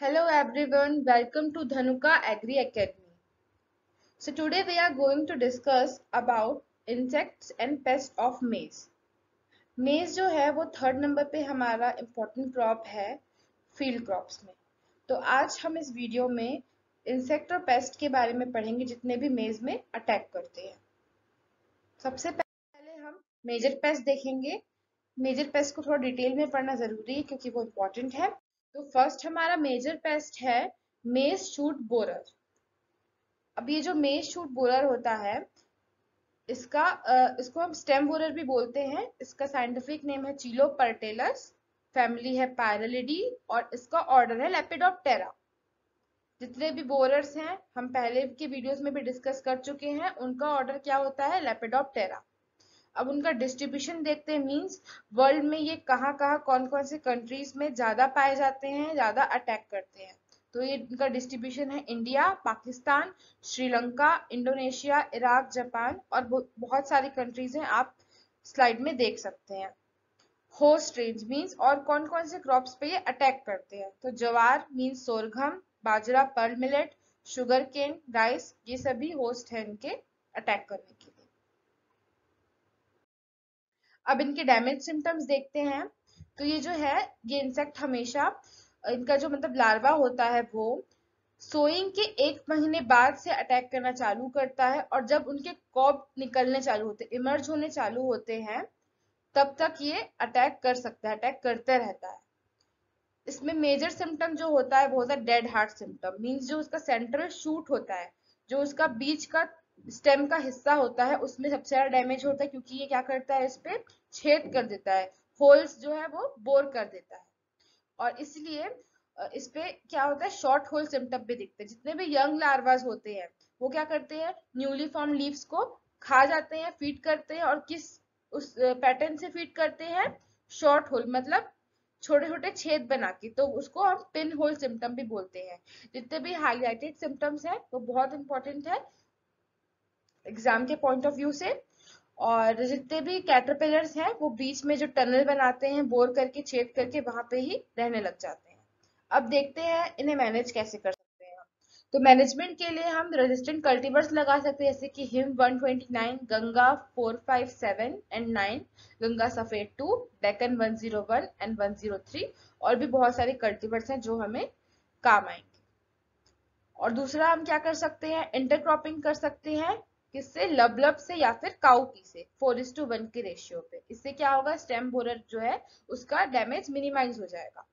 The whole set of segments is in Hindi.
Hello everyone, welcome to Dhanuska Agri Academy. So today we are going to discuss about insects and pests of maize. Maize जो है वो थर्ड नंबर पे हमारा इम्पोर्टेंट क्रॉप है फील्ड क्रॉप्स में. तो आज हम इस वीडियो में इंसेक्ट और पेस्ट के बारे में पढ़ेंगे जितने भी मेज में अटैक करते हैं. सबसे पहले हम मेजर पेस्ट देखेंगे. मेजर पेस्ट को थोड़ा डिटेल में पढ़ना जरूरी है क्योंकि वो इम्पोर्टेंट है. तो फर्स्ट हमारा मेजर पेस्ट है मेज शूट बोरर. अब ये जो मेज शूट बोरर होता है इसको हम स्टेम बोरर भी बोलते हैं. इसका साइंटिफिक नेम है चिलो पर्टेलस, फैमिली है पैरालिडी और इसका ऑर्डर है लेपिडोप्टेरा. जितने भी बोरर्स हैं हम पहले के वीडियोस में भी डिस्कस कर चुके हैं, उनका ऑर्डर क्या होता है, लेपिडोप्टेरा. अब उनका डिस्ट्रीब्यूशन देखते हैं, मींस वर्ल्ड में ये कहाँ कौन कौन से कंट्रीज में ज़्यादा पाए जाते हैं, ज़्यादा अटैक करते हैं. तो ये इनका डिस्ट्रीब्यूशन है India, Pakistan, Sri Lanka, Indonesia, Iraq, Japan और बहुत सारी कंट्रीज हैं, आप स्लाइड में देख सकते हैं. होस्ट रेंज मीन्स और कौन कौन से क्रॉप्स पे ये अटैक करते हैं. तो ज्वार मीन्स सोरघम, बाजरा, pearl millet, sugar cane, rice, ये सभी होस्ट हैं इनके अटैक करने के. अब इनके डैमेज सिम्टम्स देखते हैं. तो ये जो है ये इंसेक्ट हमेशा इनका जो मतलब लार्वा होता है वो सोइंग के 1 महीने बाद से अटैक करना चालू करता है और जब उनके कॉप निकलने चालू होते हैं, इमर्ज होने चालू होते हैं, तब तक ये अटैक कर सकता है, अटैक करते रहता है. इसमें मेजर सिम्टम जो होता है वो होता है डेड हार्ट सिम्टम. मीन्स जो उसका सेंट्रल शूट होता है, जो उसका बीच का स्टेम का हिस्सा होता है, उसमें सबसे ज्यादा डैमेज होता है क्योंकि ये क्या करता है, इस पे छेद कर देता है, होल्स जो है वो बोर कर देता है और इसलिए इस पे क्या होता है, शॉर्ट होल सिम्टम भी दिखते हैं. जितने भी यंग लार्वाज होते हैं वो क्या करते हैं, न्यूली फॉर्म लीव्स को खा जाते हैं, फीड करते हैं और उस पैटर्न से फीड करते हैं, शॉर्ट होल मतलब छोटे छोटे छेद बना के, तो उसको हम पिन होल सिम्टम भी बोलते हैं. जितने भी हाईलाइटेड सिम्टम्स हैं वो बहुत इंपॉर्टेंट है एग्जाम के पॉइंट ऑफ व्यू से. और जितने भी कैटरपिलर्स हैं वो बीच में जो टनल बनाते हैं बोर करके, छेद करके, वहां पे ही रहने लग जाते हैं. अब देखते हैं इन्हें मैनेज कैसे कर सकते हैं. तो मैनेजमेंट के लिए हम रेजिस्टेंट कल्टीवर्स लगा सकते हैं जैसे कि हिम 129, गंगा 457 एंड 9, गंगा सफेद 2, डेकन 101 एंड 103 और भी बहुत सारे कल्टीवर्स हैं जो हमें काम आएंगे. और दूसरा हम क्या कर सकते हैं, इंटरक्रॉपिंग कर सकते हैं, इससे लबलब से या फिर काउपी से 4:1 के रेशियो पे. इससे क्या होगा, स्टेम बोरर जो है उसका डैमेज मिनिमाइज हो जाएगा.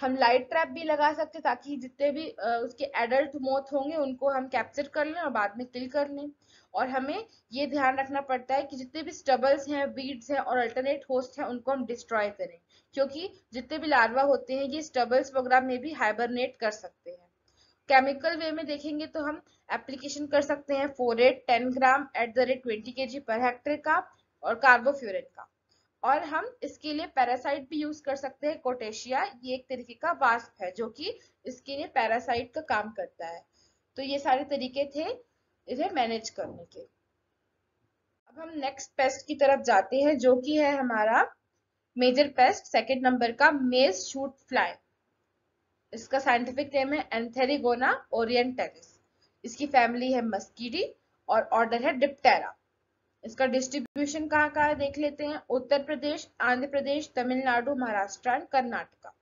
हम लाइट ट्रैप भी लगा सकते हैं ताकि जितने भी उसके एडल्ट मोथ होंगे उनको हम कैप्चर कर लें और बाद में किल कर लें. और हमें ये ध्यान रखना पड़ता है कि जितने भी स्टबल्स हैं, बीड्स हैं और अल्टरनेट होस्ट हैं उनको हम डिस्ट्रॉय करें क्योंकि जितने भी लार्वा होते हैं ये स्टबल्स वगैरह में भी हाइबरनेट कर सकते हैं. केमिकल वे में देखेंगे तो हम एप्लीकेशन कर सकते हैं फोरेट 10 ग्राम @ 20 kg पर हेक्टेयर का और कार्बोफ्यूरेट का. और हम इसके लिए पैरासाइट भी यूज कर सकते हैं, कोटेशिया, ये एक तरीके का वास्प है जो कि इसके लिए पैरासाइट का काम करता है. तो ये सारे तरीके थे इसे मैनेज करने के. अब हम नेक्स्ट पेस्ट की तरफ जाते हैं जो कि है हमारा मेजर पेस्ट सेकेंड नंबर का मेज शूट फ्लाई. इसका साइंटिफिक नेम है एंथेरिगोना ओरिएंटालिस. इसकी फैमिली है मस्कीडी और ऑर्डर है डिप्टेरा. इसका डिस्ट्रीब्यूशन कहाँ है देख लेते हैं, उत्तर प्रदेश, आंध्र प्रदेश, तमिलनाडु, महाराष्ट्र एंड कर्नाटका.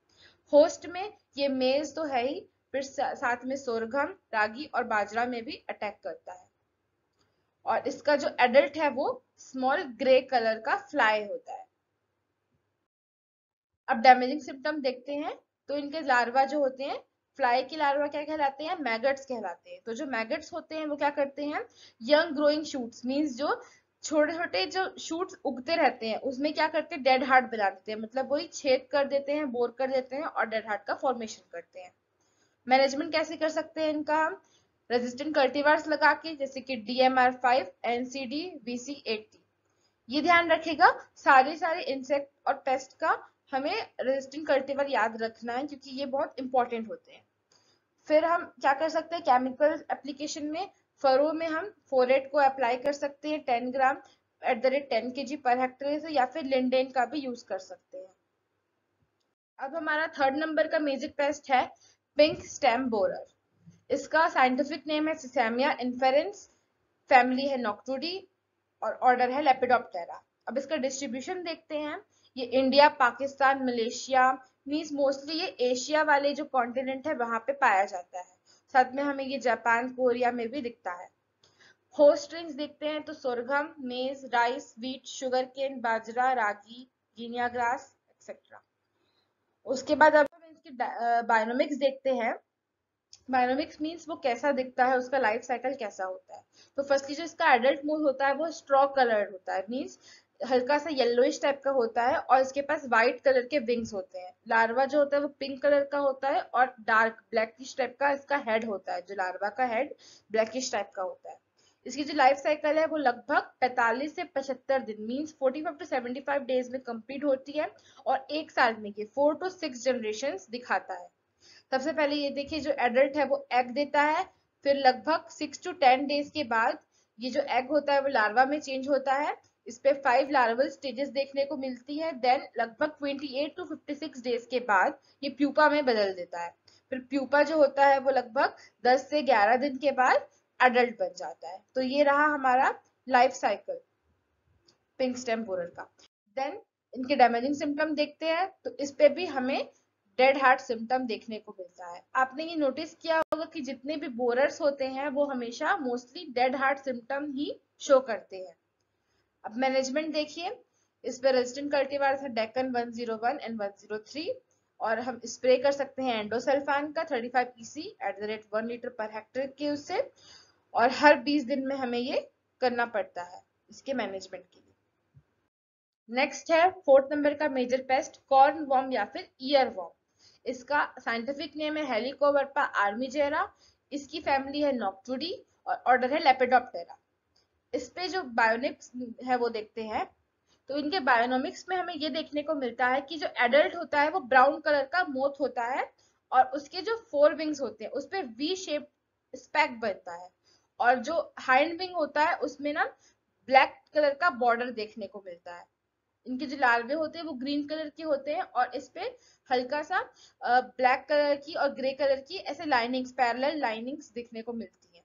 होस्ट में ये मेज तो है ही, फिर साथ में सोरघम, रागी और बाजरा में भी अटैक करता है. और इसका जो एडल्ट है वो स्मॉल ग्रे कलर का फ्लाई होता है. अब डैमेजिंग सिम्टम देखते हैं. तो इनके लार्वा जो होते हैं, फ्लाई के लार्वा क्या कहलाते हैं, मैगट्स कहलाते हैं. तो जो मैगट्स होते हैं वो क्या करते हैं, यंग ग्रोइंग शूट्स मींस जो छोटे छोटे जो शूट्स उगते रहते हैं उसमें क्या करते हैं, डेड हार्ट बना देते हैं, मतलब वही छेद कर देते हैं, बोर कर देते हैं और डेड हार्ट का फॉर्मेशन करते हैं. मैनेजमेंट कैसे कर सकते हैं इनका, हम रेजिस्टेंट कल्टीवार्स लगा के जैसे कि DMR 5, NCD, VC80. ये ध्यान रखेगा सारे इंसेक्ट और पेस्ट का हमें रेजिस्टेंट कल्टीवर याद रखना है क्योंकि ये बहुत इंपॉर्टेंट होते हैं. फिर हम क्या कर सकते हैं, केमिकल एप्लीकेशन में फरो में हम फोरेट को अप्लाई कर सकते हैं 10 ग्राम @ 10 kg पर हेक्टेयर से, या फिर लिंडेन का भी यूज कर सकते हैं. अब हमारा थर्ड नंबर का मेजर पेस्ट है पिंक स्टेम बोरर। इसका साइंटिफिक नेम है सिसेमिया इन्फेरेंस, फैमिली है नॉक्टूडी और ऑर्डर है लेपिडोप्टेरा। अब इसका डिस्ट्रीब्यूशन देखते हैं। ये India, Pakistan, Malaysia, means mostly ये एशिया वाले जो कॉन्टिनेंट है वहां पे पाया जाता है। साथ में हमें ये जापान, कोरिया में भी दिखता है। होस्ट रिंग्स देखते हैं तो sorghum, maize, rice, wheat, sugar cane, bajra, ragi, guinea grass etcetera. उसके बाद अब हम इसके बायोनोमिक्स देखते हैं। बायोनोमिक्स मीन्स वो कैसा दिखता है, उसका लाइफ साइकिल कैसा होता है। तो फर्स्टली जो इसका एडल्ट मोड होता है वो स्ट्रॉ कलर्ड होता है, मीन्स हल्का सा येलोइश टाइप का होता है और इसके पास व्हाइट कलर के विंग्स होते हैं। लार्वा जो होता है वो पिंक कलर का होता है और डार्क ब्लैकिश टाइप का इसका हेड होता है। जो लार्वा का हेड ब्लैकिश टाइप का होता है। इसकी जो लाइफ साइकिल है वो लगभग 45 से 75 दिन मीन्स 45 टू 75 डेज में कंप्लीट होती है और एक साल में ये 4 to 6 जनरेशंस दिखाता है। सबसे पहले ये देखिए जो एडल्ट है वो एग देता है, फिर लगभग 6 to 10 डेज के बाद ये जो एग होता है वो लार्वा में चेंज होता है। इस पे 5 लार्वल स्टेजेस देखने को मिलती है। देन लगभग 28 टू 56 डेज के बाद ये प्यूपा में बदल देता है। फिर प्यूपा जो होता है वो लगभग 10 से 11 दिन के बाद एडल्ट बन जाता है। तो ये रहा हमारा life cycle pink stem borer का। देन इनके डैमेजिंग सिम्टम देखते हैं तो इस पे भी हमें डेड हार्ट सिम्टम देखने को मिलता है। आपने ये नोटिस किया होगा कि जितने भी बोरर्स होते हैं वो हमेशा मोस्टली डेड हार्ट सिम्टम ही शो करते हैं। अब मैनेजमेंट देखिए, इस पे रेजिस्टेंट कल्टीवार्स है डेकन 101 एंड 103 और हम स्प्रे कर सकते हैं एंडोसल्फान का 35 EC @ 1 लीटर/हेक्टेयर के उससे, और हर 20 दिन में हमें ये करना पड़ता है इसके मैनेजमेंट के लिए। नेक्स्ट है 4th नंबर का मेजर पेस्ट कॉर्न वॉर्म या फिर ईयर वॉर्म। इसका साइंटिफिक नेम है हेलिकोवर्पा आर्मिजेरा। इसकी फैमिली है नॉक्टूडी और ऑर्डर है लेपिडोप्टेरा। इस पे जो बायोनिक्स है वो देखते हैं तो इनके बायोनोमिक्स में हमें ये देखने को मिलता है कि जो एडल्ट होता है वो ब्राउन कलर का मोथ होता है और उसके जो 4 विंग्स होते हैं उस पे वी शेप स्पैक बनता है और जो हाइंड विंग होता है उसमें ना ब्लैक कलर का बॉर्डर देखने को मिलता है। इनके जो लार्वे होते हैं वो ग्रीन कलर के होते हैं और इस पे हल्का सा ब्लैक कलर की और ग्रे कलर की ऐसे लाइनिंग्स, पैरेलल लाइनिंग्स देखने को मिलती है।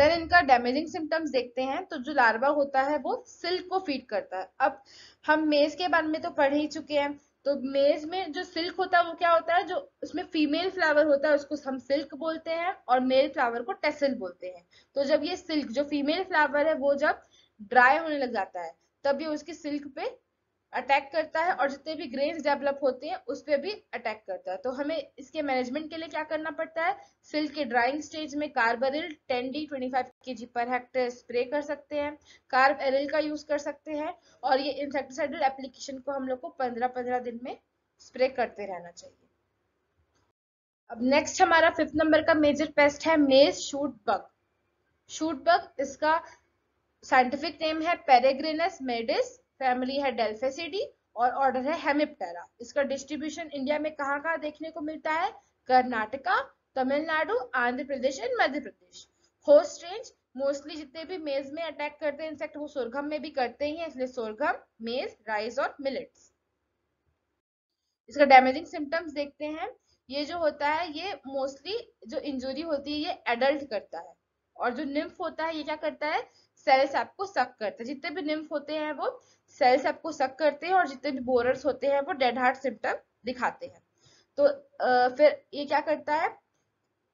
देन इनका डैमेजिंग सिम्टम्स देखते हैं तो जो लार्वा होता है वो सिल्क को फीड करता है। अब हम मेज के बारे में तो पढ़ ही चुके हैं, तो मेज में जो सिल्क होता है वो क्या होता है, जो उसमें फीमेल फ्लावर होता है उसको हम सिल्क बोलते हैं और मेल फ्लावर को टेसल बोलते हैं। तो जब ये सिल्क जो फीमेल फ्लावर है वो जब ड्राई होने लग जाता है तब ये उसकी सिल्क पे अटैक करता है और जितने भी ग्रेन्स डेवलप होते हैं उस पर भी अटैक करता है। तो हमें इसके मैनेजमेंट के लिए क्या करना पड़ता है, सिल्क के ड्राइंग स्टेज में कार्बरिल 10D 25 kg/हेक्टेयर स्प्रे कर सकते हैं, कार्ब एरिल का यूज कर सकते हैं और ये इंसेक्टिसाइडल एप्लीकेशन को हम लोग को 15-15 दिन में स्प्रे करते रहना चाहिए। अब नेक्स्ट हमारा 5th नंबर का मेजर पेस्ट है maize shoot bug. Shoot bug, इसका साइंटिफिक नेम है पेरेग्रिनस मेडिस, फैमिली है डेल्फेसिडी और ऑर्डर है हेमिप्टेरा। इसका डिस्ट्रीब्यूशन इंडिया में कहाँ-कहाँ देखने को मिलता है, Karnataka, Tamil Nadu, Andhra Pradesh and Madhya Pradesh. Host range, mostly जितने भी मेज में अटैक करते हैं इंसेक्ट वो सोरगम में भी करते ही हैं, इसलिए सोरगम, मेज, राइस और मिलेट्स। इसका डैमेजिंग सिम्टम्स देखते हैं। ये जो होता है ये मोस्टली जो इंजुरी होती है ये एडल्ट करता है और जो निम्फ होता है ये क्या करता है, सेल्स आपको सक करते हैं। जितने भी निम्फ होते हैं वो सेल्स आपको सक करते हैं और जितने भी बोरर्स होते हैं वो डेड हार्ट सिम्टम दिखाते हैं। तो फिर ये क्या करता है,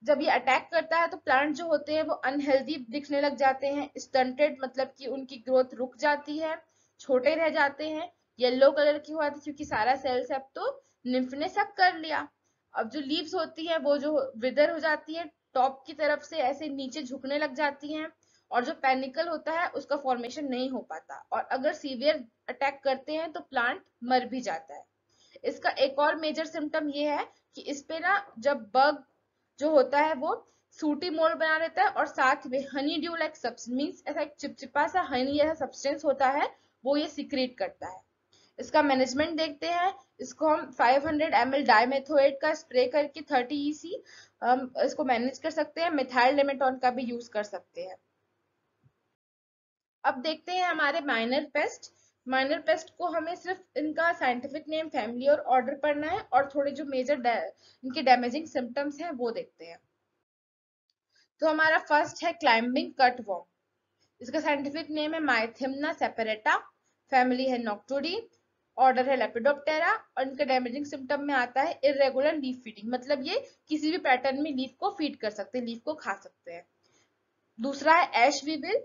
जब ये अटैक करता है तो प्लांट जो होते हैं वो अनहेल्दी दिखने लग जाते हैं, स्टंटेड मतलब कि उनकी ग्रोथ रुक जाती है, छोटे रह जाते हैं, येलो कलर की हो जाती है क्योंकि सारा सेल्स अब तो निम्फ ने सक कर लिया। अब जो लीव्स होती है वो जो विदर हो जाती है, टॉप की तरफ से ऐसे नीचे झुकने लग जाती हैं और जो पैनिकल होता है उसका फॉर्मेशन नहीं हो पाता और अगर सीवियर अटैक करते हैं तो प्लांट मर भी जाता है। इसका एक और मेजर सिम्टम ये है कि इस पे ना जब बग जो होता है वो सूटी मोल्ड बना रहता है और साथ में हनी ड्यू लाइक सब्सटेंस, ऐसा एक चिपचिपा सा हनी ऐसा सब्सटेंस होता है वो ये सिक्रीट करता है। इसका मैनेजमेंट देखते हैं। इसको हम 500 ml डायमेथोएट का स्प्रे करके 30 EC इसको मैनेज कर सकते हैं। मिथाइल लेमेटॉन का भी यूज कर सकते हैं। अब देखते हैं हमारे माइनर पेस्ट माइनर पेस्ट को हमें सिर्फ इनका साइंटिफिक नेम, फैमिली और ऑर्डर पढ़ना है और थोड़े जो मेजर इनके डैमेजिंग सिम्टम्स हैं वो देखते हैं। तो हमारा फर्स्ट है क्लाइंबिंग कटवॉर्म, इसका साइंटिफिक नेम है माइथिम्ना सेपरेटा, फैमिली है नॉक्टोडी, ऑर्डर है लेपिडोप्टेरा और इनका डैमेजिंग सिम्टम में आता है इरेगुलर लीफ फीडिंग, मतलब ये किसी भी पैटर्न में लीफ को फीड कर सकते हैं, लीफ को खा सकते हैं। दूसरा है एशविबिल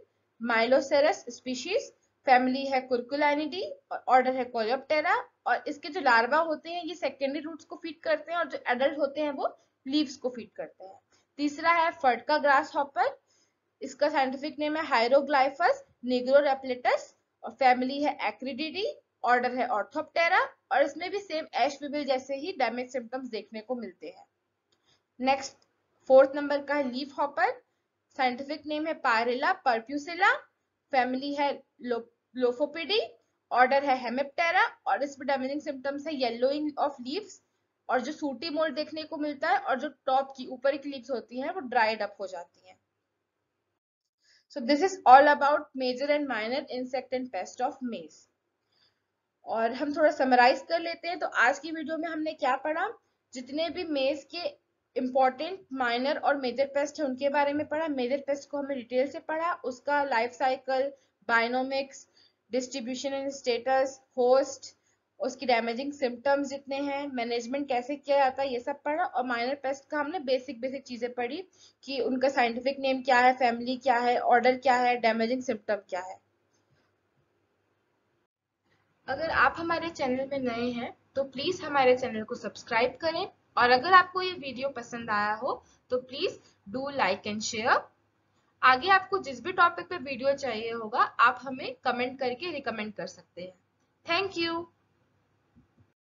माइलोसेरस स्पीशीज, फैमिली है कुरकुलानिडी, ऑर्डर है कोलियोप्टेरा और इसके जो लार्वा होते हैं ये सेकेंडरी रूट्स को फीड करते हैं और जो एडल्ट होते हैं वो लीव्स को फीड करते हैं। तीसरा है फटका ग्रास हॉपर, इसका साइंटिफिक नेम है हायरोग्लाइफस निग्रोरेप्लेटस और फैमिली है एक्रिडिडी, ऑर्डर है ऑर्थोप्टेरा और इसमें भी सेम एशविबिल जैसे ही डैमेज सिम्टम्स देखने को मिलते हैं। नेक्स्ट फोर्थ नंबर का है लीफ हॉपर, साइंटिफिक नेम है पायरिला परप्यूसिला, फैमिली है लोफोपिडी, ऑर्डर है हेमिप्टेरा और इसमें डैमेजिंग सिम्टम्स है येलोइंग ऑफ लीव्स और जो सूटी मोल्ड देखने को मिलता है और जो टॉप की ऊपर की लीव्स होती हैं वो ड्राइड अप हो जाती हैं। So this is all about major and minor insect and pest of maize. और हम थोड़ा समराइज कर लेते हैं। तो आज की वीडियो में हमने क्या पढ़ा, जितने भी मेज के इम्पॉर्टेंट माइनर और मेजर पेस्ट है उनके बारे में पढ़ा। मेजर पेस्ट को हमने डिटेल से पढ़ा, उसका life cycle, bionomics, distribution and status, host, उसकी डैमेजिंग सिम्टम्स जितने हैं, मैनेजमेंट कैसे किया जाता है, ये सब पढ़ा। और माइनर पेस्ट का हमने बेसिक चीजें पढ़ी कि उनका साइंटिफिक नेम क्या है, फैमिली क्या है, ऑर्डर क्या है, डैमेजिंग सिम्टम क्या है। अगर आप हमारे चैनल में नए हैं तो प्लीज हमारे चैनल को सब्सक्राइब करें और अगर आपको ये वीडियो पसंद आया हो तो please do like and share. आगे आपको जिस भी टॉपिक पे वीडियो चाहिए होगा आप हमें कमेंट करके रिकमेंड कर सकते हैं। Thank you.